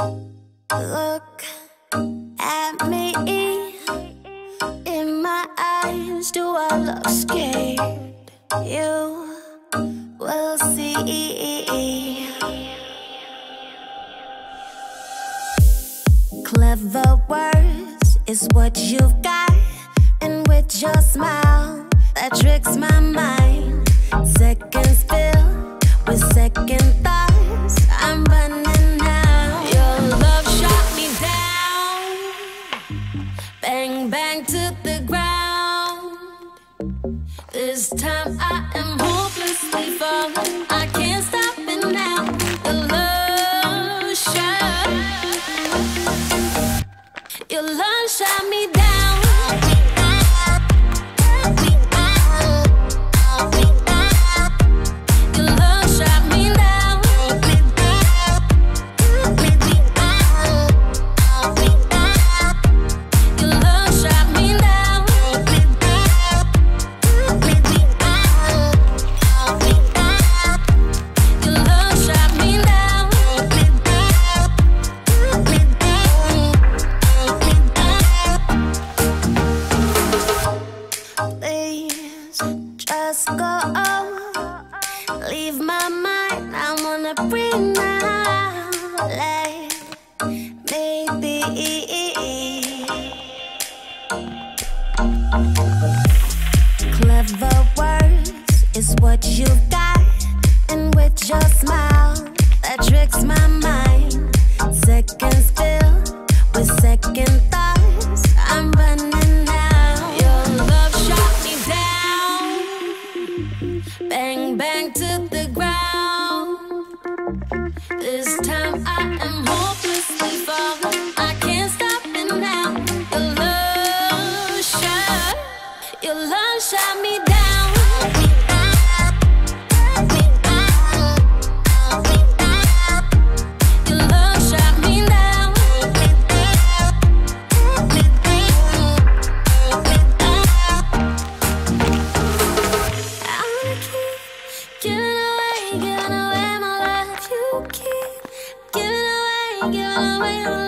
Look at me in my eyes. Do I look scared? You will see. Clever words is what you've got, and with your smile that tricks my mind. Seconds fill with second thoughts. I'm running out. Your love shot me down, bang bang to the ground. This time I am hopelessly falling. I can't stop it now. Your love shot. Your love shot me down. Just go, leave my mind. I wanna breathe now. Let me be. Clever words is what you've got, and with your smile that tricks my mind. Seconds fill with second thoughts. I'm running now. Your love shot me down. Bang, bang to the ground. This time I am hopelessly falling. I can't stop it now. Your love shot. Your love shot me down. Giving away, giving away.